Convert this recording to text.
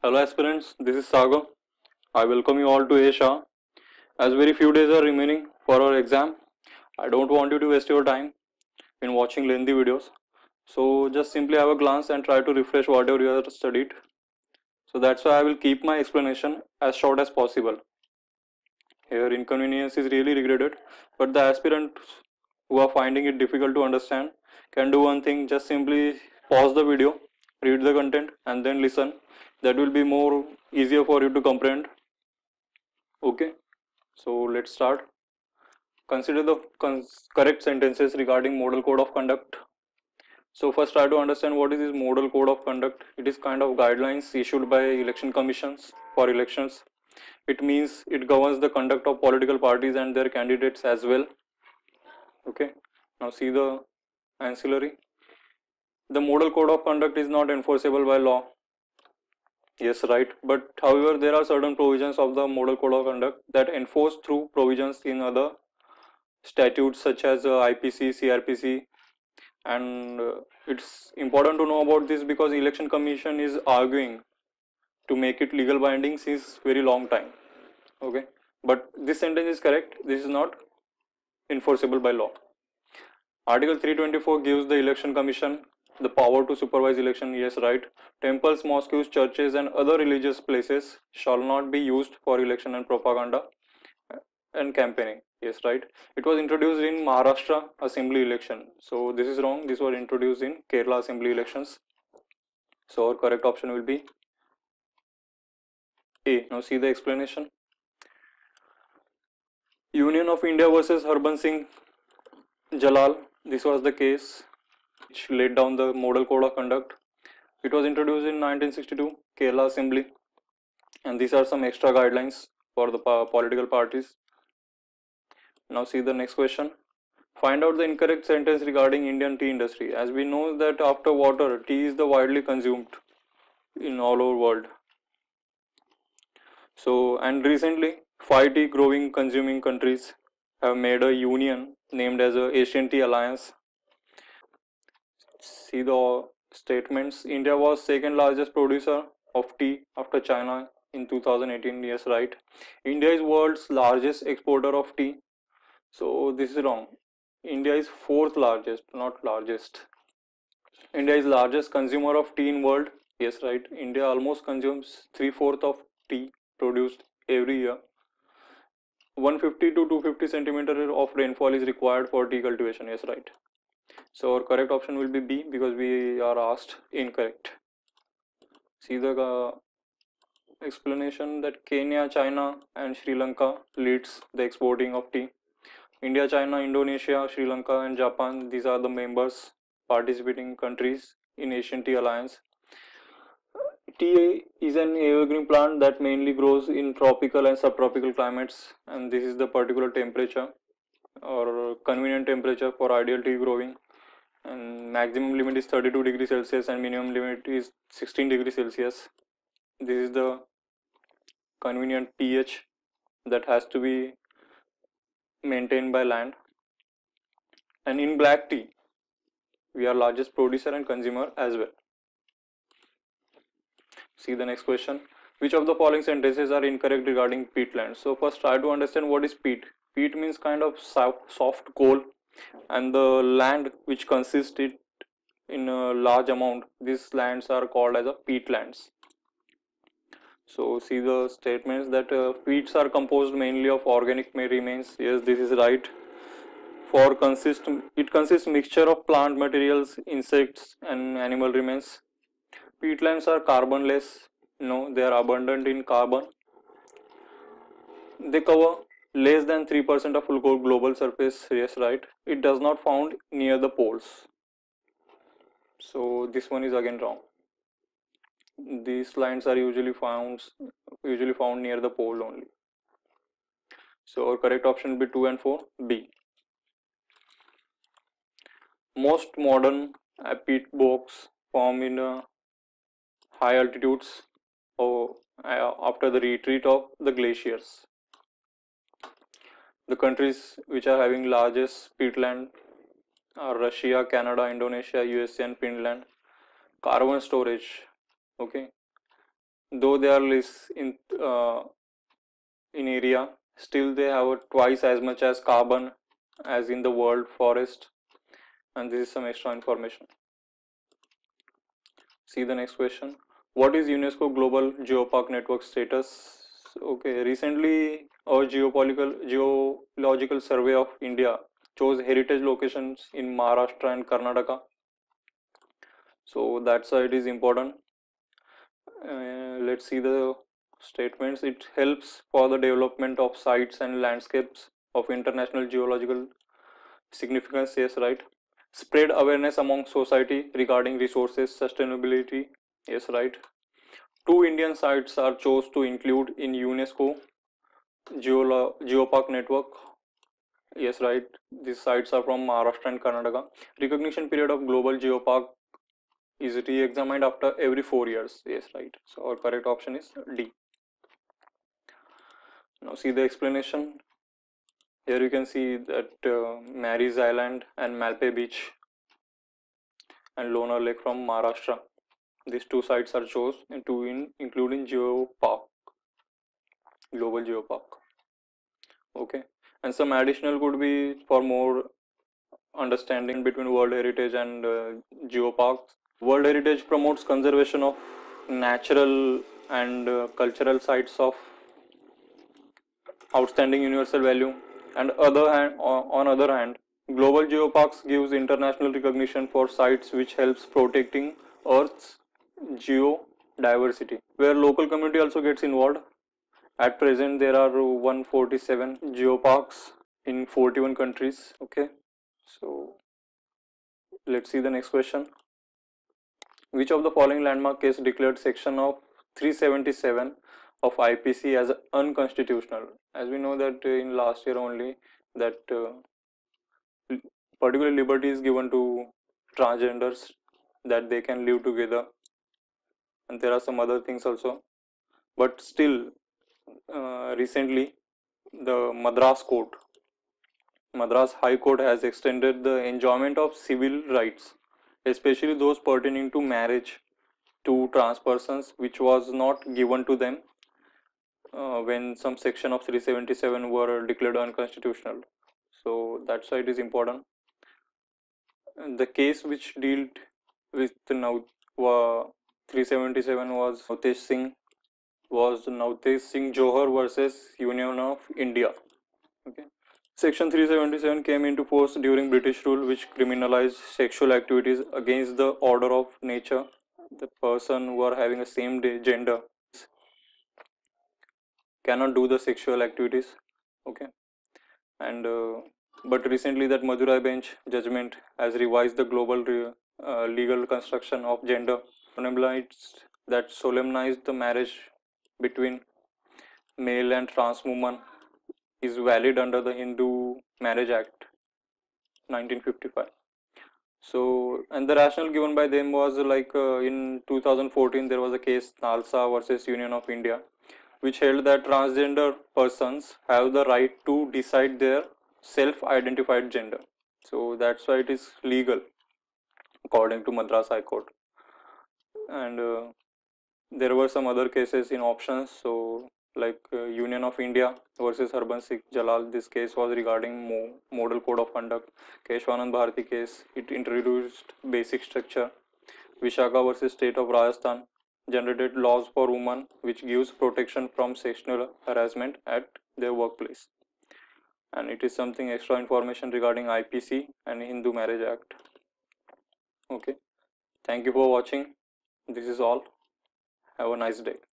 Hello aspirants, this is Saga. I welcome you all to Asha. As very few days are remaining for our exam, I don't want you to waste your time in watching lengthy videos. So just simply have a glance and try to refresh whatever you have studied. So that's why I will keep my explanation as short as possible. Here inconvenience is really regretted, but the aspirants who are finding it difficult to understand can do one thing, just simply pause the video, read the content and then listen. That will be more easier for you to comprehend. Okay, so let's start. Consider the correct sentences regarding model code of conduct. So first try to understand what is this model code of conduct. It is kind of guidelines issued by election commissions for elections. It means it governs the conduct of political parties and their candidates as well. Okay, now see the ancillary. The model code of conduct is not enforceable by law. Yes, right. But however, there are certain provisions of the model code of conduct that enforce through provisions in other statutes such as IPC, CRPC, and it's important to know about this because Election Commission is arguing to make it legal binding since very long time. Okay, but this sentence is correct. This is not enforceable by law. Article 324 gives the Election Commission the power to supervise election. Yes, right. Temples, mosques, churches and other religious places shall not be used for election and propaganda and campaigning. Yes, right. It was introduced in Maharashtra assembly election. So this is wrong. This was introduced in Kerala assembly elections. So our correct option will be A. Now see the explanation. Union of India versus Harbans Singh Jalal. This was the case which laid down the model code of conduct. It was introduced in 1962 Kerala assembly, and these are some extra guidelines for the political parties. Now see the next question. Find out the incorrect sentence regarding Indian tea industry. As we know that after water, tea is the widely consumed in all over world. So and recently 5 tea growing consuming countries have made a union named as a Asian Tea Alliance. See the statements. India was second largest producer of tea after China in 2018. Yes, right. India is world's largest exporter of tea. So this is wrong. India is fourth largest, not largest. India is largest consumer of tea in world. Yes, right. India almost consumes 3/4 of tea produced every yeyear. 150 to 250 centimeters of rainfall is required for tea cultivation. Yes, right. So our correct option will be B because we are asked incorrect. See the explanation that Kenya, China and Sri Lanka leads the exporting of tea. India, China, Indonesia, Sri Lanka and Japan, these are the members participating countries in Asian Tea Alliance. Tea is an evergreen plant that mainly grows in tropical and subtropical climates, and this is the particular temperature or convenient temperature for ideal tea growing, and maximum limit is 32 degrees Celsius and minimum limit is 16 degrees Celsius. This is the convenient pH that has to be maintained by land. And in black tea, we are largest producer and consumer as well. See the next question. Which of the following sentences are incorrect regarding peatland? So first try to understand what is peat. Peat means kind of soft coal, and the land which consists it in a large amount, these lands are called as a peatlands. So see the statements that peats are composed mainly of organic remains. Yes, this is right. For it consists mixture of plant materials, insects and animal remains. Peatlands are carbonless. No, they are abundant in carbon. They cover less than 3% of global surface. Yes, right. It does not found near the poles. So this one is again wrong. These lines are usually found near the pole only. So our correct option will be 2 and 4 B. Most modern peat bogs form in high altitudes or after the retreat of the glaciers. The countries which are having largest peatland are Russia, Canada, Indonesia, USA and Finland. Carbon storage. Okay, though they are less in area, still they have twice as much as carbon as in the world forest. And this is some extra information. See the next question. What is UNESCO Global Geopark Network status? Okay, recently our Geological Survey of India chose heritage locations in Maharashtra and Karnataka. So that's why it is important. Let's see the statements. It helps for the development of sites and landscapes of international geological significance. Yes, right. Spread awareness among society regarding resources, sustainability. Yes, right. 2 Indian sites are chosen to include in UNESCO Geopark Network. Yes, right. These sites are from Maharashtra and Karnataka. Recognition period of Global Geopark is re-examined after every 4 years. Yes, right. So our correct option is D. Now see the explanation. Here you can see that Mary's Island and Malpe Beach and Lonar Lake from Maharashtra. These 2 sites are chosen to include in Geopark, Global Geopark. Okay, and some additional could be for more understanding between World Heritage and Geoparks. World Heritage promotes conservation of natural and cultural sites of outstanding universal value. And on other hand, Global Geoparks gives international recognition for sites which helps protecting Earth's geodiversity, where local community also gets involved. At present there are 147 geoparks in 41 countries. Okay, so let's see the next question. Which of the following landmark case declared section of 377 of IPC as unconstitutional? As we know that in last year only that particular liberty is given to transgenders, that they can live together, and there are some other things also, but still recently the Madras High Court has extended the enjoyment of civil rights, especially those pertaining to marriage, to trans persons, which was not given to them when some section of 377 were declared unconstitutional. So that's why it is important. And the case which dealt with now 377 was Navtej Singh Johar versus Union of India. Okay. Section 377 came into force during British rule, which criminalized sexual activities against the order of nature, the person who are having the same gender cannot do the sexual activities. Okay, and but recently that Madurai Bench judgment has revised the global legal construction of gender, that solemnized the marriage between male and trans woman is valid under the Hindu Marriage Act 1955. So, and the rationale given by them was like in 2014 there was a case Nalsa versus Union of India, which held that transgender persons have the right to decide their self-identified gender. So that's why it is legal according to Madras High Court. And there were some other cases in options, so like Union of India versus Harbans Singh Jalal. This case was regarding Model Code of Conduct. Kesavananda Bharati case, it introduced basic structure. Vishaka versus State of Rajasthan generated laws for women which gives protection from sexual harassment at their workplace. And it is something extra information regarding IPC and Hindu Marriage Act. Okay, thank you for watching. This is all. Have a nice day.